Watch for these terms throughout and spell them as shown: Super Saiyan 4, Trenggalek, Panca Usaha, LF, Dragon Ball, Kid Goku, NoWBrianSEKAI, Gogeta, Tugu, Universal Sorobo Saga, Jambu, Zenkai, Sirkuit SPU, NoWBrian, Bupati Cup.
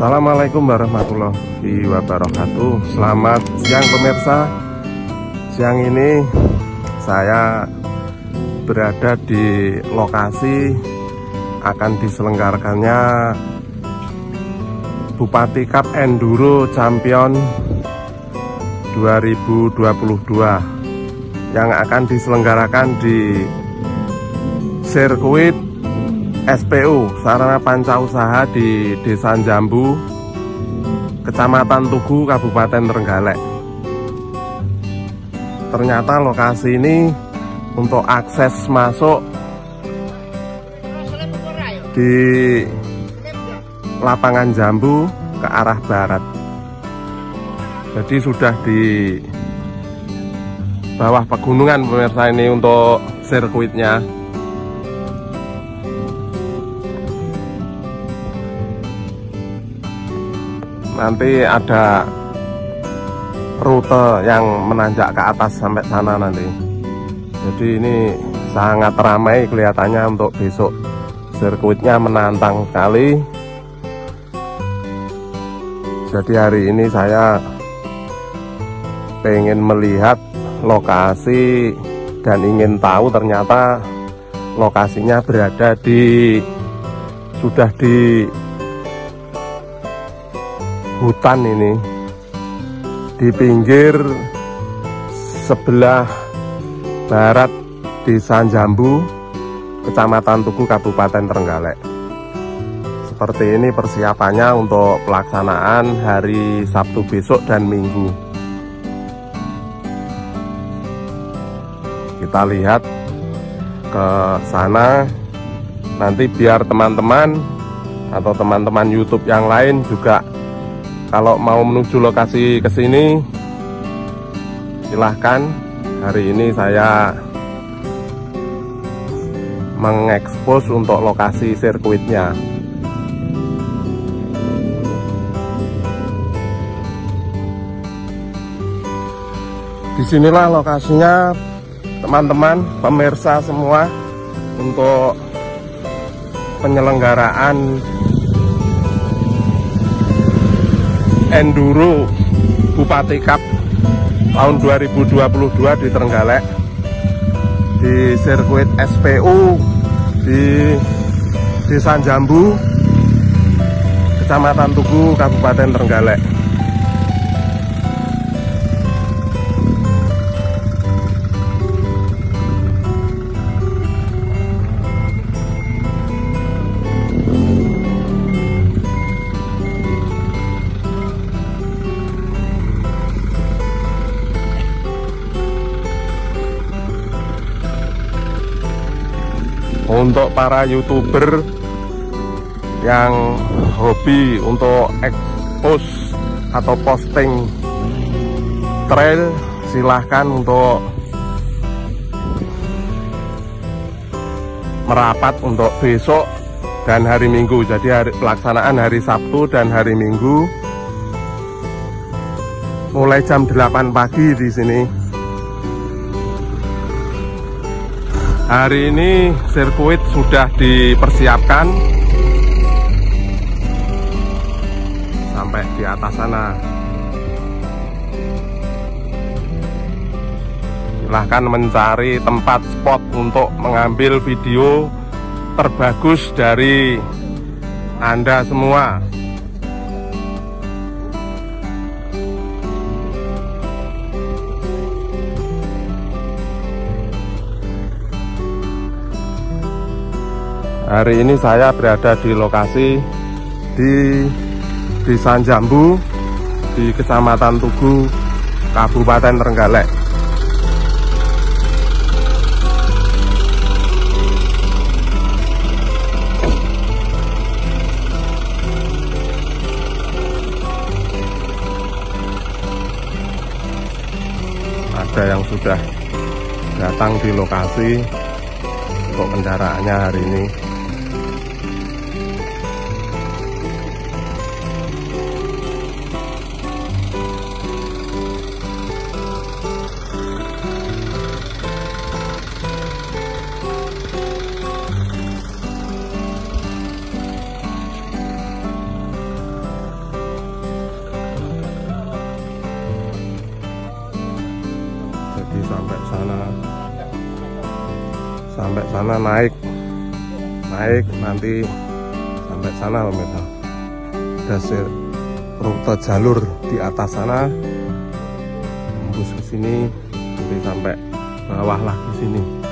Assalamualaikum warahmatullahi wabarakatuh. Selamat siang pemirsa. Siang ini saya berada di lokasi akan diselenggarkannya Bupati Cup Enduro Champion 2022 yang akan diselenggarakan di Sirkuit SPU Sarana Panca Usaha di Desa Jambu, Kecamatan Tugu, Kabupaten Trenggalek. Ternyata lokasi ini untuk akses masuk di lapangan Jambu ke arah barat. Jadi sudah di bawah pegunungan pemirsa ini untuk sirkuitnya. Nanti ada rute yang menanjak ke atas sampai sana nanti. Jadi ini sangat ramai kelihatannya untuk besok. Sirkuitnya menantang sekali. Jadi hari ini saya pengen melihat lokasi dan ingin tahu ternyata lokasinya berada di sudah di hutan ini, di pinggir sebelah barat Desa Jambu, Kecamatan Tugu, Kabupaten Trenggalek. Seperti ini persiapannya untuk pelaksanaan hari Sabtu besok dan Minggu. Kita lihat ke sana nanti biar teman-teman atau teman-teman YouTube yang lain juga kalau mau menuju lokasi ke sini silahkan. Hari ini saya mengekspos untuk lokasi sirkuitnya. Disinilah lokasinya teman-teman pemirsa semua untuk penyelenggaraan Enduro Bupati Cup tahun 2022 di Trenggalek, di sirkuit SPU di Desa Jambu, Kecamatan Tugu, Kabupaten Trenggalek. Untuk para youtuber yang hobi untuk expose atau posting trail, silahkan untuk merapat untuk besok dan hari Minggu. Jadi pelaksanaan hari Sabtu dan hari Minggu mulai jam 8 pagi di sini. Hari ini sirkuit sudah dipersiapkan sampai di atas sana. Silahkan mencari tempat spot untuk mengambil video terbagus dari Anda semua. Hari ini saya berada di lokasi di Desa Jambu, di Kecamatan Tugu, Kabupaten Trenggalek. Ada yang sudah datang di lokasi untuk kendaraannya hari ini. sampai sana, naik nanti sampai sana pemirsa. Dasir rute jalur di atas sana tembus ke sini nanti sampai bawah lagi sini.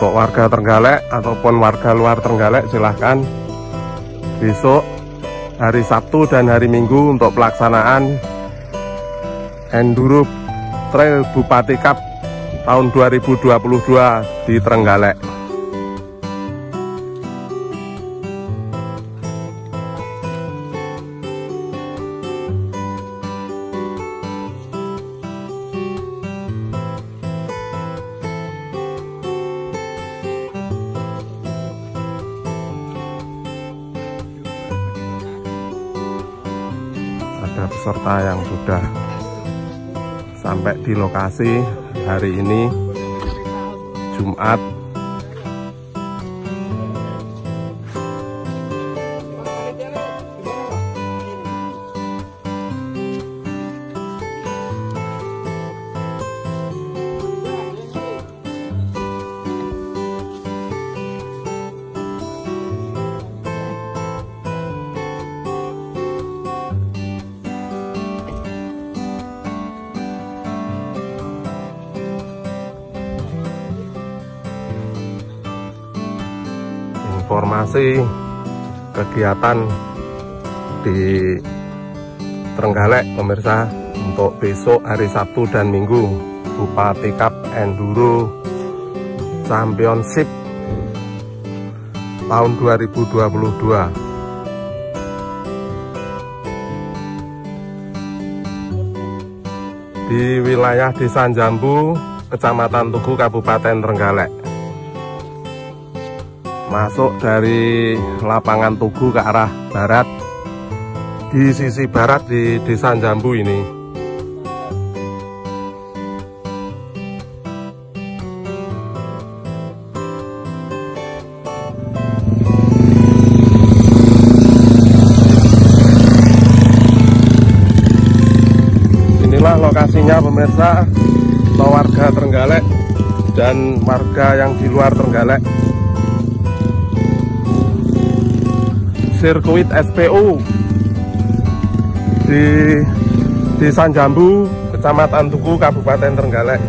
Untuk warga Trenggalek ataupun warga luar Trenggalek, silahkan besok hari Sabtu dan hari Minggu untuk pelaksanaan Enduro Trail Bupati Cup tahun 2022 di Trenggalek. Peserta yang sudah sampai di lokasi hari ini Jumat . Informasi kegiatan di Trenggalek pemirsa untuk besok hari Sabtu dan Minggu Bupati Cup Enduro Championship tahun 2022. Di wilayah Desa Jambu, Kecamatan Tugu, Kabupaten Trenggalek. Masuk dari lapangan Tugu ke arah barat, di sisi barat di Desa Jambu ini. Inilah lokasinya pemirsa, untuk warga Trenggalek dan warga yang di luar Trenggalek. Sirkuit SPU di Desa Jambu, Kecamatan Tugu, Kabupaten Trenggalek.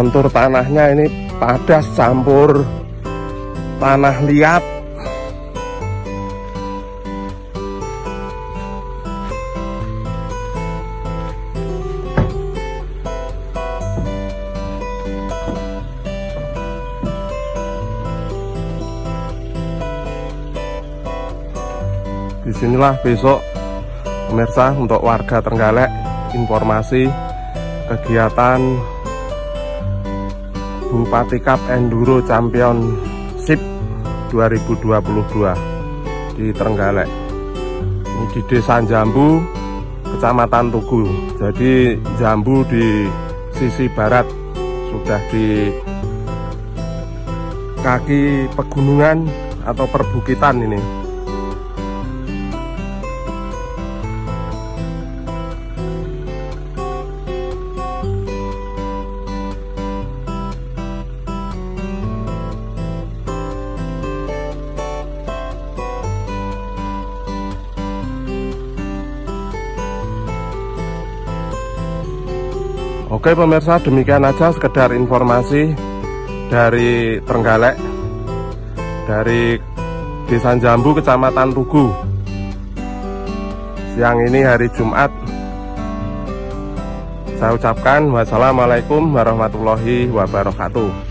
Kontur tanahnya ini padas campur tanah liat. Disinilah besok pemirsa untuk warga Trenggalek informasi kegiatan Bupati Cup Enduro Championship 2022 di Trenggalek. Ini di Desa Jambu, Kecamatan Tugu. Jadi Jambu di sisi barat, sudah di kaki pegunungan atau perbukitan ini. Oke pemirsa, demikian aja sekedar informasi dari Trenggalek, dari Desa Jambu, Kecamatan Tugu. Siang ini hari Jumat, saya ucapkan wassalamualaikum warahmatullahi wabarakatuh.